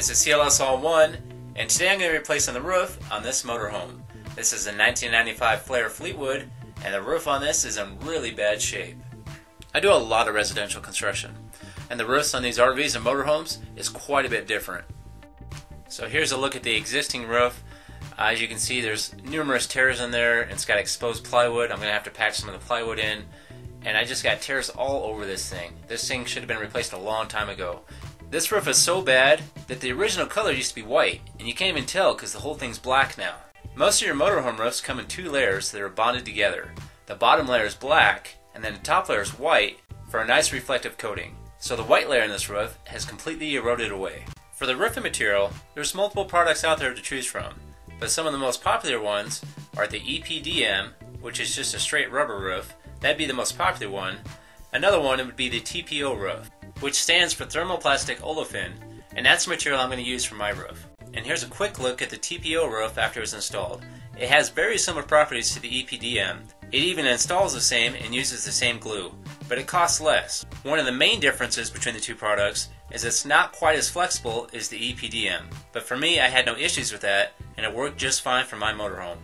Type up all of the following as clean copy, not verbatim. This is CLS All-IN-ONE, and today I'm going to be replacing the roof on this motorhome. This is a 1995 Flair Fleetwood, and the roof on this is in really bad shape. I do a lot of residential construction, and the roofs on these RVs and motorhomes is quite a bit different. So here's a look at the existing roof. As you can see, there's numerous tears in there. It's got exposed plywood. I'm going to have to patch some of the plywood in. And I just got tears all over this thing. This thing should have been replaced a long time ago. This roof is so bad that the original color used to be white, and you can't even tell because the whole thing's black now. Most of your motorhome roofs come in two layers that are bonded together. The bottom layer is black, and then the top layer is white for a nice reflective coating. So the white layer in this roof has completely eroded away. For the roofing material, there's multiple products out there to choose from, but some of the most popular ones are the EPDM, which is just a straight rubber roof. That'd be the most popular one. Another one would be the TPO roof, which stands for thermoplastic olefin, and that's the material I'm going to use for my roof. And here's a quick look at the TPO roof after it's installed. It has very similar properties to the EPDM. It even installs the same and uses the same glue, but it costs less. One of the main differences between the two products is it's not quite as flexible as the EPDM, but for me I had no issues with that, and it worked just fine for my motorhome.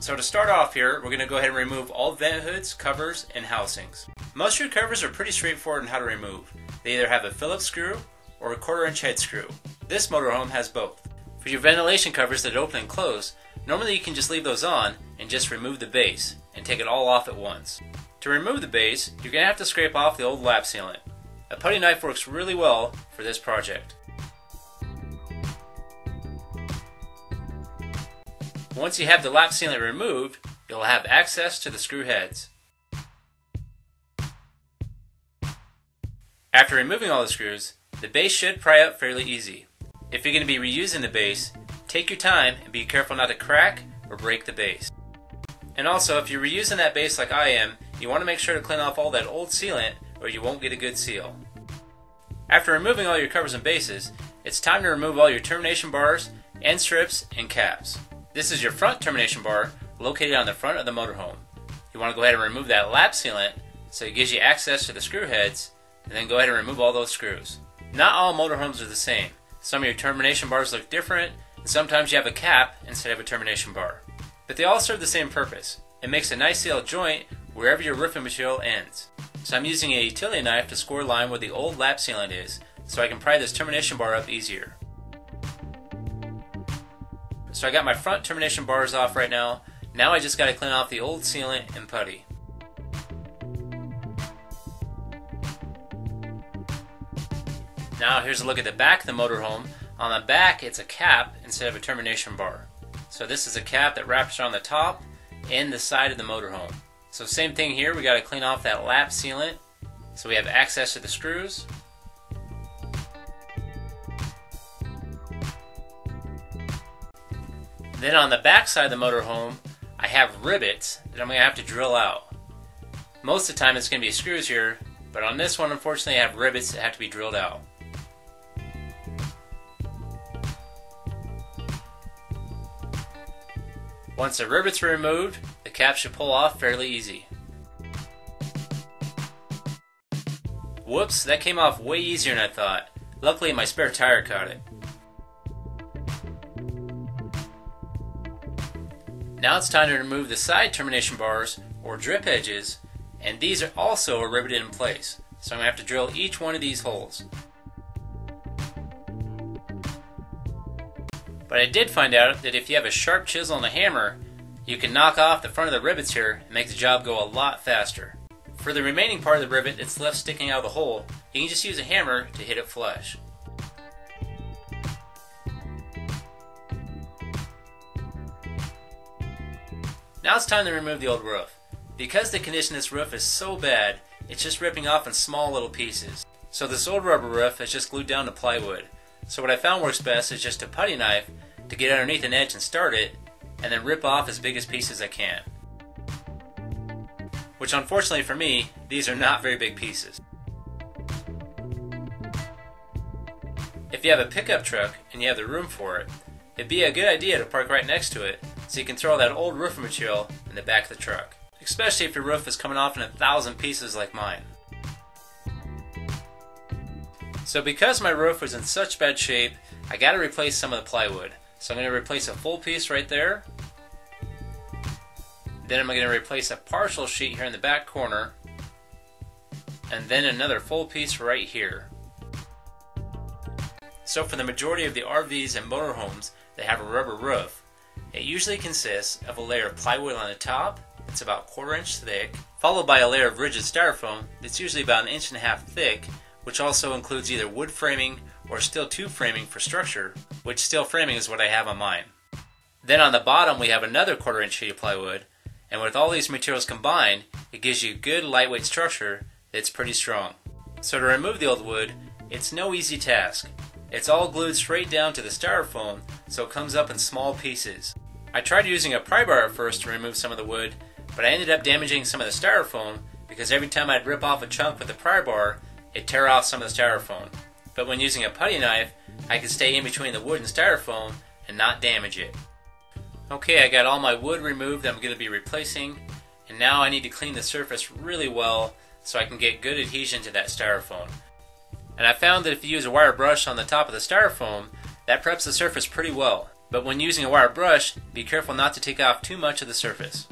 So to start off here, we're going to go ahead and remove all vent hoods, covers, and housings. Most of your covers are pretty straightforward in how to remove. They either have a Phillips screw or a 1/4-inch head screw. This motorhome has both. For your ventilation covers that open and close, normally you can just leave those on and just remove the base and take it all off at once. To remove the base, you're going to have to scrape off the old lap sealant. A putty knife works really well for this project. Once you have the lap sealant removed, you'll have access to the screw heads. After removing all the screws, the base should pry up fairly easy. If you're going to be reusing the base, take your time and be careful not to crack or break the base. And also, if you're reusing that base like I am, you want to make sure to clean off all that old sealant or you won't get a good seal. After removing all your covers and bases, it's time to remove all your termination bars, end strips, and caps. This is your front termination bar located on the front of the motorhome. You want to go ahead and remove that lap sealant so it gives you access to the screw heads, and then go ahead and remove all those screws. Not all motorhomes are the same. Some of your termination bars look different, and sometimes you have a cap instead of a termination bar. But they all serve the same purpose. It makes a nice sealed joint wherever your roofing material ends. So I'm using a utility knife to score a line where the old lap sealant is so I can pry this termination bar up easier. So I got my front termination bars off right now. Now I just got to clean off the old sealant and putty. Now here's a look at the back of the motorhome. On the back it's a cap instead of a termination bar. So this is a cap that wraps around the top and the side of the motorhome. So same thing here, we got to clean off that lap sealant so we have access to the screws. Then on the back side of the motorhome, I have rivets that I'm going to have to drill out. Most of the time it's going to be screws here, but on this one unfortunately I have rivets that have to be drilled out. Once the rivets are removed, the cap should pull off fairly easy. Whoops, that came off way easier than I thought. Luckily my spare tire caught it. Now it's time to remove the side termination bars or drip edges, and these are also riveted in place. So I'm going to have to drill each one of these holes. But I did find out that if you have a sharp chisel and a hammer, you can knock off the front of the rivets here and make the job go a lot faster. For the remaining part of the rivet that's left sticking out of the hole, you can just use a hammer to hit it flush. Now it's time to remove the old roof. Because the condition of this roof is so bad, it's just ripping off in small little pieces. So this old rubber roof is just glued down to plywood. So what I found works best is just a putty knife to get underneath an edge and start it, and then rip off as big as pieces as I can. Which unfortunately for me, these are not very big pieces. If you have a pickup truck and you have the room for it, it'd be a good idea to park right next to it, so you can throw that old roofing material in the back of the truck, especially if your roof is coming off in 1,000 pieces like mine. So because my roof was in such bad shape, I gotta replace some of the plywood. So I'm gonna replace a full piece right there. Then I'm gonna replace a partial sheet here in the back corner. And then another full piece right here. So for the majority of the RVs and motorhomes, they have a rubber roof. It usually consists of a layer of plywood on the top, that's about 1/4 inch thick, followed by a layer of rigid styrofoam that's usually about 1.5 inches thick, which also includes either wood framing or steel tube framing for structure, which steel framing is what I have on mine. Then on the bottom we have another 1/4 inch sheet of plywood, and with all these materials combined, it gives you good lightweight structure that's pretty strong. So to remove the old wood, it's no easy task. It's all glued straight down to the styrofoam, so it comes up in small pieces. I tried using a pry bar at first to remove some of the wood, but I ended up damaging some of the styrofoam because every time I'd rip off a chunk with the pry bar, it'd tear off some of the styrofoam. But when using a putty knife, I could stay in between the wood and styrofoam and not damage it. Okay, I got all my wood removed that I'm going to be replacing, and now I need to clean the surface really well so I can get good adhesion to that styrofoam. And I found that if you use a wire brush on the top of the styrofoam, that preps the surface pretty well. But when using a wire brush, be careful not to take off too much of the surface.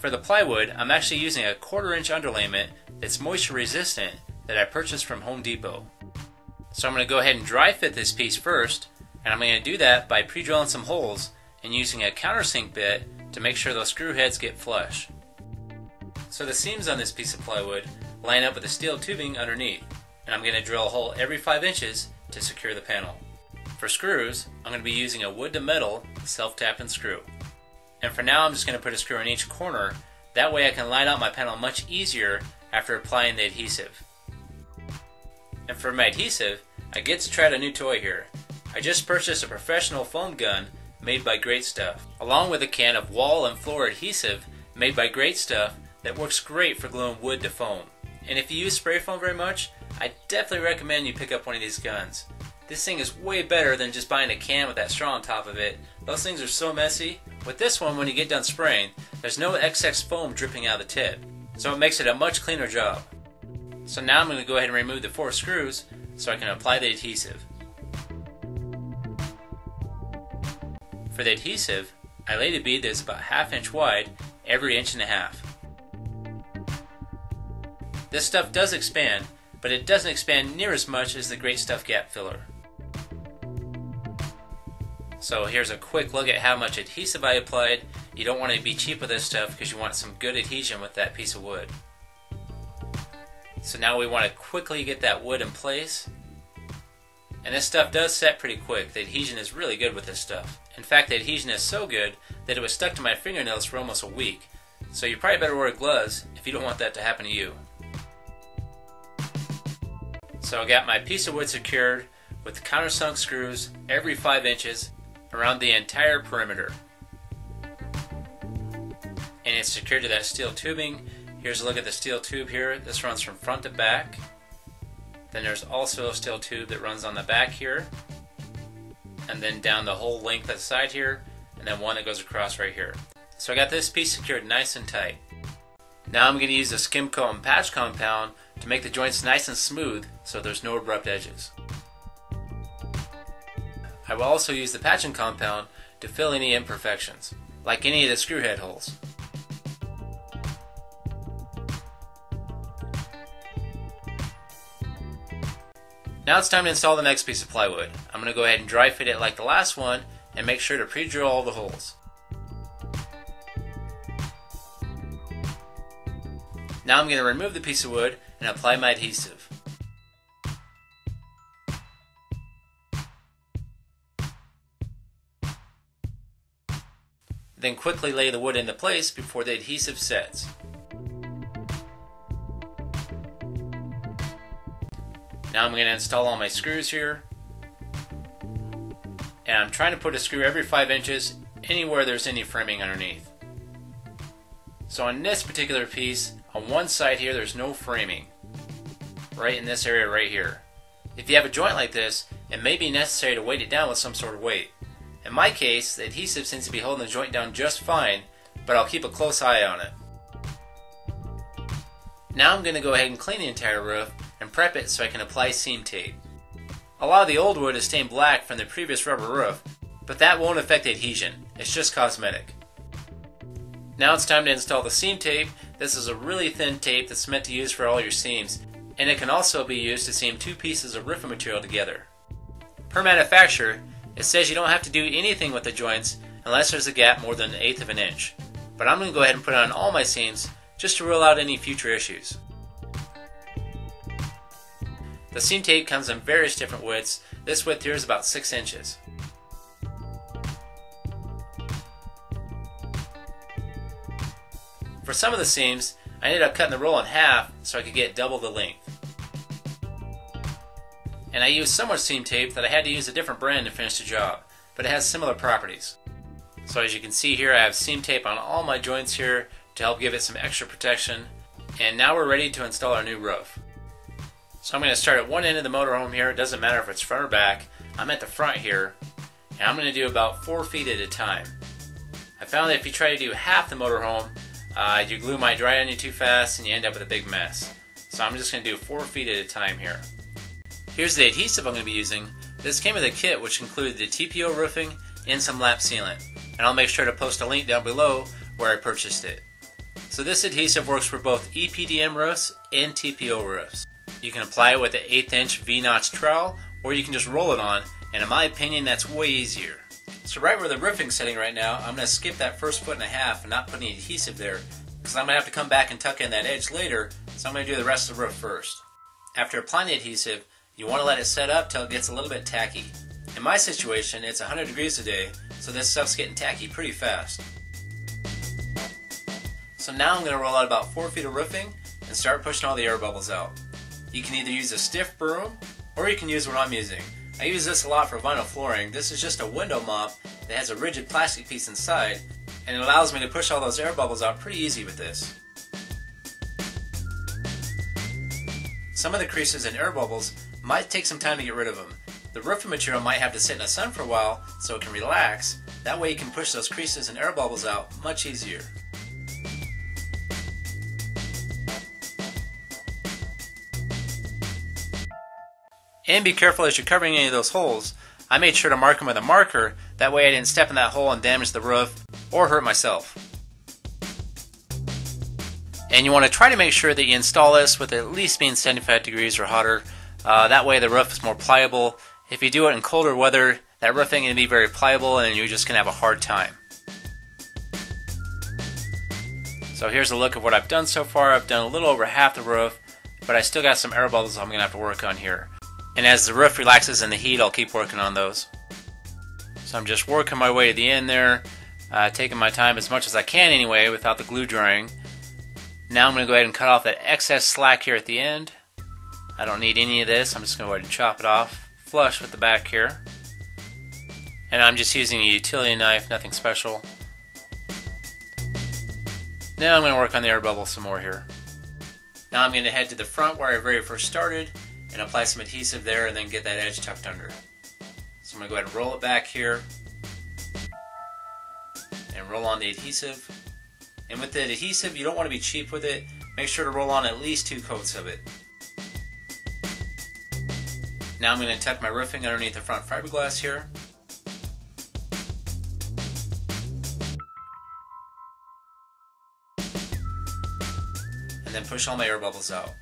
For the plywood, I'm actually using a 1/4 inch underlayment that's moisture resistant that I purchased from Home Depot. So I'm going to go ahead and dry fit this piece first, and I'm going to do that by pre-drilling some holes and using a countersink bit to make sure those screw heads get flush. So the seams on this piece of plywood line up with the steel tubing underneath, and I'm going to drill a hole every 5 inches to secure the panel. For screws, I'm going to be using a wood to metal self-tapping screw. And for now I'm just going to put a screw in each corner, that way I can line out my panel much easier after applying the adhesive. And for my adhesive, I get to try a new toy here. I just purchased a professional foam gun made by Great Stuff, along with a can of wall and floor adhesive made by Great Stuff that works great for gluing wood to foam. And if you use spray foam very much, I definitely recommend you pick up one of these guns. This thing is way better than just buying a can with that straw on top of it. Those things are so messy. With this one, when you get done spraying, there's no excess foam dripping out of the tip, so it makes it a much cleaner job. So now I'm going to go ahead and remove the 4 screws so I can apply the adhesive. For the adhesive, I laid a bead that's about 1/2 inch wide every 1.5 inches. This stuff does expand, but it doesn't expand near as much as the Great Stuff gap filler. So here's a quick look at how much adhesive I applied. You don't want to be cheap with this stuff because you want some good adhesion with that piece of wood. So now we want to quickly get that wood in place. And this stuff does set pretty quick. The adhesion is really good with this stuff. In fact, the adhesion is so good that it was stuck to my fingernails for almost a week. So you probably better wear gloves if you don't want that to happen to you. So I got my piece of wood secured with countersunk screws every 5 inches around the entire perimeter. And it's secured to that steel tubing. Here's a look at the steel tube here. This runs from front to back. Then there's also a steel tube that runs on the back here. And then down the whole length of the side here. And then one that goes across right here. So I got this piece secured nice and tight. Now I'm going to use the Skimco and patch compound to make the joints nice and smooth so there's no abrupt edges. I will also use the patching compound to fill any imperfections, like any of the screw head holes. Now it's time to install the next piece of plywood. I'm going to go ahead and dry fit it like the last one and make sure to pre-drill all the holes. Now I'm going to remove the piece of wood and apply my adhesive. Then quickly lay the wood into place before the adhesive sets. Now I'm going to install all my screws here. And I'm trying to put a screw every 5 inches anywhere there's any framing underneath. So on this particular piece, on one side here there's no framing, right in this area right here. If you have a joint like this, it may be necessary to weight it down with some sort of weight. In my case, the adhesive seems to be holding the joint down just fine, but I'll keep a close eye on it. Now I'm going to go ahead and clean the entire roof and prep it so I can apply seam tape. A lot of the old wood is stained black from the previous rubber roof, but that won't affect adhesion, it's just cosmetic. Now it's time to install the seam tape. This is a really thin tape that's meant to use for all your seams, and it can also be used to seam two pieces of roofing material together. Per manufacturer, it says you don't have to do anything with the joints unless there's a gap more than 1/8 of an inch, but I'm going to go ahead and put on all my seams just to rule out any future issues. The seam tape comes in various different widths. This width here is about 6 inches. For some of the seams, I ended up cutting the roll in half so I could get double the length. And I used so much seam tape that I had to use a different brand to finish the job, but it has similar properties. So as you can see here, I have seam tape on all my joints here to help give it some extra protection. And now we're ready to install our new roof. So I'm going to start at one end of the motorhome here. It doesn't matter if it's front or back. I'm at the front here, and I'm going to do about 4 feet at a time. I found that if you try to do half the motorhome, you glue might dry on you too fast and you end up with a big mess. So I'm just going to do 4 feet at a time here. Here's the adhesive I'm going to be using. This came with a kit which included the TPO roofing and some lap sealant, and I'll make sure to post a link down below where I purchased it. So this adhesive works for both EPDM roofs and TPO roofs. You can apply it with an 1/8 inch V-notch trowel, or you can just roll it on, and in my opinion that's way easier. So right where the roofing's sitting right now, I'm going to skip that first 1.5 feet and not put any adhesive there, because I'm going to have to come back and tuck in that edge later, so I'm going to do the rest of the roof first. After applying the adhesive, you want to let it set up till it gets a little bit tacky. In my situation, it's 100 degrees today, so this stuff's getting tacky pretty fast. So now I'm going to roll out about 4 feet of roofing and start pushing all the air bubbles out. You can either use a stiff broom, or you can use what I'm using. I use this a lot for vinyl flooring. This is just a window mop that has a rigid plastic piece inside, and it allows me to push all those air bubbles out pretty easy with this. Some of the creases and air bubbles might take some time to get rid of them. The roofing material might have to sit in the sun for a while so it can relax. That way you can push those creases and air bubbles out much easier. And be careful as you're covering any of those holes. I made sure to mark them with a marker, that way I didn't step in that hole and damage the roof or hurt myself. And you want to try to make sure that you install this with at least being 75 degrees or hotter. That way the roof is more pliable. If you do it in colder weather, that roof ain't going to be very pliable and you're just going to have a hard time. So here's a look of what I've done so far. I've done a little over half the roof, but I still got some air bubbles I'm going to have to work on here. And as the roof relaxes in the heat, I'll keep working on those. So I'm just working my way to the end there, taking my time as much as I can anyway without the glue drying. Now I'm going to go ahead and cut off that excess slack here at the end. I don't need any of this, I'm just going to go ahead and chop it off flush with the back here. And I'm just using a utility knife, nothing special. Now I'm going to work on the air bubble some more here. Now I'm going to head to the front where I very first started, and apply some adhesive there and then get that edge tucked under. So I'm going to go ahead and roll it back here and roll on the adhesive. And with the adhesive, you don't want to be cheap with it. Make sure to roll on at least 2 coats of it. Now I'm going to tuck my roofing underneath the front fiberglass here. And then push all my air bubbles out.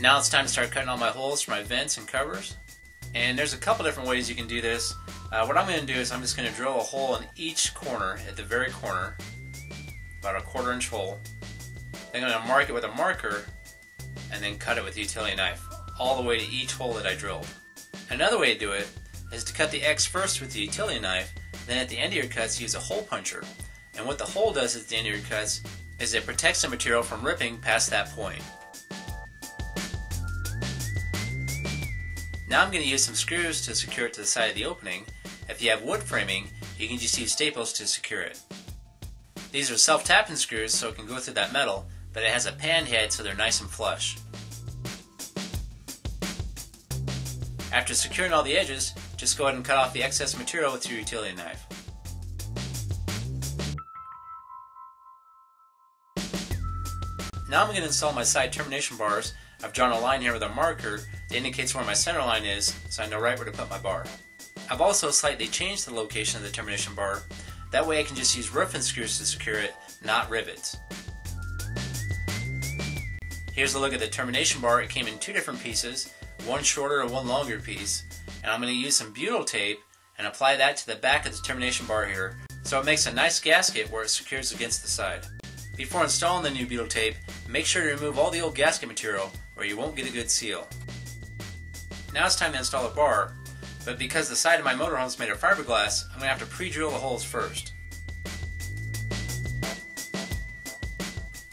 Now it's time to start cutting all my holes for my vents and covers. And there's a couple different ways you can do this. What I'm going to do is I'm just going to drill a hole in each corner at the very corner, about a 1/4 inch hole. Then I'm going to mark it with a marker and then cut it with a utility knife all the way to each hole that I drilled. Another way to do it is to cut the X first with the utility knife, then at the end of your cuts use a hole puncher. And what the hole does at the end of your cuts is it protects the material from ripping past that point. Now I'm going to use some screws to secure it to the side of the opening. If you have wood framing, you can just use staples to secure it. These are self-tapping screws so it can go through that metal, but it has a pan head so they're nice and flush. After securing all the edges, just go ahead and cut off the excess material with your utility knife. Now I'm going to install my side termination bars. I've drawn a line here with a marker that indicates where my center line is, so I know right where to put my bar. I've also slightly changed the location of the termination bar, that way I can just use reference screws to secure it, not rivets. Here's a look at the termination bar. It came in two different pieces, one shorter and one longer piece, and I'm going to use some butyl tape and apply that to the back of the termination bar here, so it makes a nice gasket where it secures against the side. Before installing the new butyl tape, make sure to remove all the old gasket material or you won't get a good seal. Now it's time to install a bar, but because the side of my motorhome is made of fiberglass, I'm going to have to pre-drill the holes first.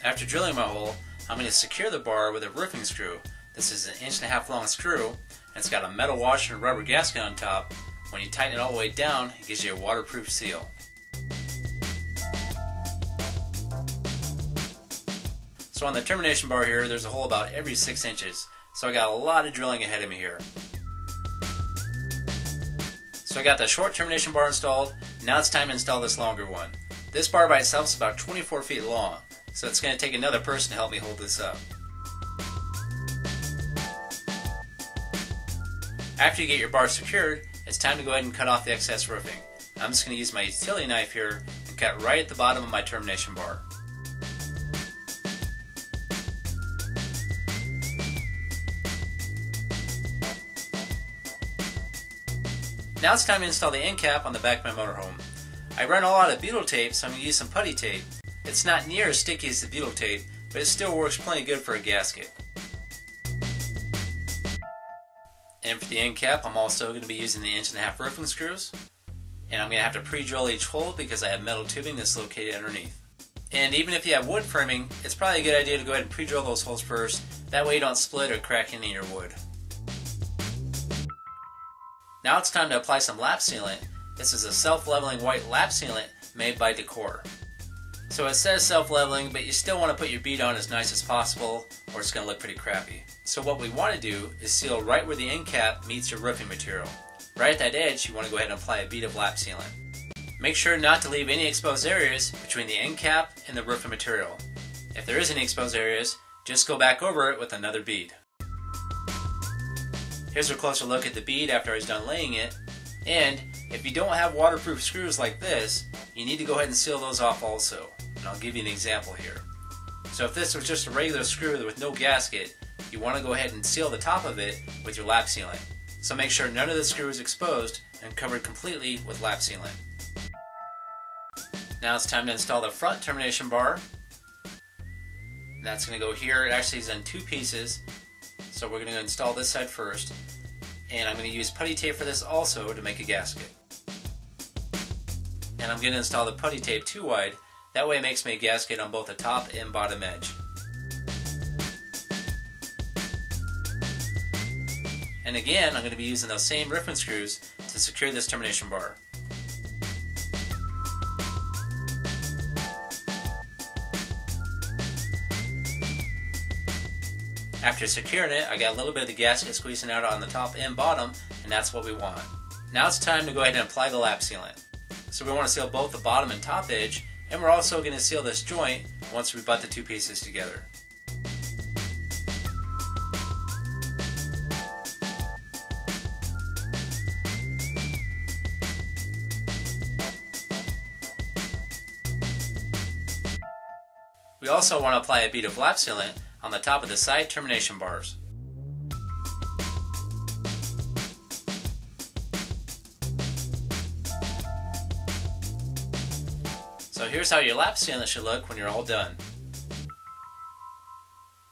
After drilling my hole, I'm going to secure the bar with a roofing screw. This is an 1.5 inch long screw, and it's got a metal washer and rubber gasket on top. When you tighten it all the way down, it gives you a waterproof seal. So on the termination bar here, there's a hole about every 6 inches, so I got a lot of drilling ahead of me here. So I got the short termination bar installed. Now it's time to install this longer one. This bar by itself is about 24 feet long, so it's going to take another person to help me hold this up. After you get your bar secured, it's time to go ahead and cut off the excess roofing. I'm just going to use my utility knife here and cut right at the bottom of my termination bar. Now it's time to install the end cap on the back of my motorhome. I ran all out of butyl tape, so I'm going to use some putty tape. It's not near as sticky as the butyl tape, but it still works plenty good for a gasket. And for the end cap, I'm also going to be using the 1.5 inch roofing screws. And I'm going to have to pre-drill each hole because I have metal tubing that's located underneath. And even if you have wood framing, it's probably a good idea to go ahead and pre-drill those holes first. That way you don't split or crack any of your wood. Now it's time to apply some lap sealant. This is a self-leveling white lap sealant made by Decor. So it says self-leveling, but you still want to put your bead on as nice as possible or it's going to look pretty crappy. So what we want to do is seal right where the end cap meets your roofing material. Right at that edge, you want to go ahead and apply a bead of lap sealant. Make sure not to leave any exposed areas between the end cap and the roofing material. If there is any exposed areas, just go back over it with another bead. Here's a closer look at the bead after I was done laying it, and if you don't have waterproof screws like this, you need to go ahead and seal those off also, and I'll give you an example here. So if this was just a regular screw with no gasket, you want to go ahead and seal the top of it with your lap sealant. So make sure none of the screw is exposed and covered completely with lap sealant. Now it's time to install the front termination bar. That's going to go here. It actually is in two pieces. So we're going to install this side first, and I'm going to use putty tape for this also to make a gasket. And I'm going to install the putty tape too wide, that way it makes me a gasket on both the top and bottom edge. And again, I'm going to be using those same reference screws to secure this termination bar. After securing it, I got a little bit of the gasket squeezing out on the top and bottom, and that's what we want. Now it's time to go ahead and apply the lap sealant. So we want to seal both the bottom and top edge, and we're also going to seal this joint once we butt the two pieces together. We also want to apply a bead of lap sealant on the top of the side termination bars. So here's how your lap sealant should look when you're all done.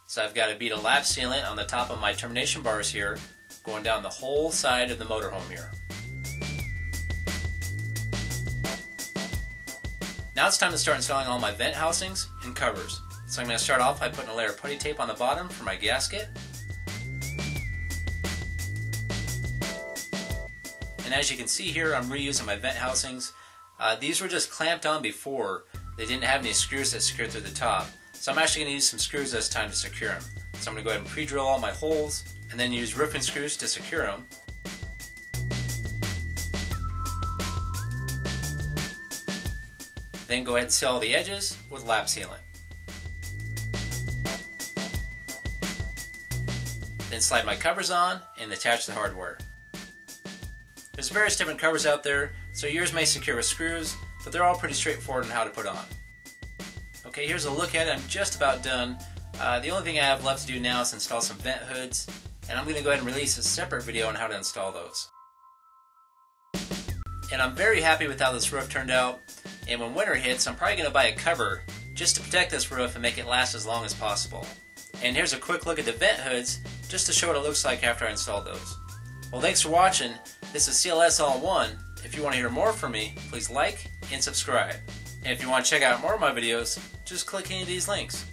So I've got a bead of lap sealant on the top of my termination bars here, going down the whole side of the motorhome here. Now it's time to start installing all my vent housings and covers. So I'm going to start off by putting a layer of putty tape on the bottom for my gasket. And as you can see here, I'm reusing my vent housings. These were just clamped on before. They didn't have any screws that secured through the top. So I'm actually going to use some screws this time to secure them. So I'm going to go ahead and pre-drill all my holes and then use roofing screws to secure them. Then go ahead and seal all the edges with lap sealant. then slide my covers on and attach the hardware. There's various different covers out there, so yours may secure with screws, but they're all pretty straightforward on how to put on. Okay, here's a look at it. I'm just about done. The only thing I have left to do now is install some vent hoods, and I'm going to go ahead and release a separate video on how to install those. And I'm very happy with how this roof turned out, and when winter hits, I'm probably going to buy a cover just to protect this roof and make it last as long as possible. And here's a quick look at the vent hoods, just to show what it looks like after I installed those. Well, thanks for watching. This is CLS All-IN-ONE. If you want to hear more from me, please like and subscribe. And if you want to check out more of my videos, just click any of these links.